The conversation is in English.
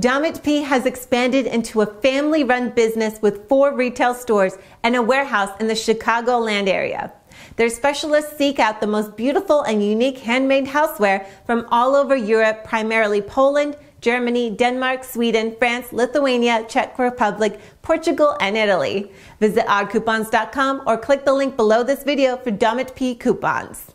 DomitP has expanded into a family-run business with 4 retail stores and a warehouse in the Chicagoland area. Their specialists seek out the most beautiful and unique handmade houseware from all over Europe, primarily Poland, Germany, Denmark, Sweden, France, Lithuania, Czech Republic, Portugal, and Italy. Visit oddcoupons.com or click the link below this video for DomitP coupons.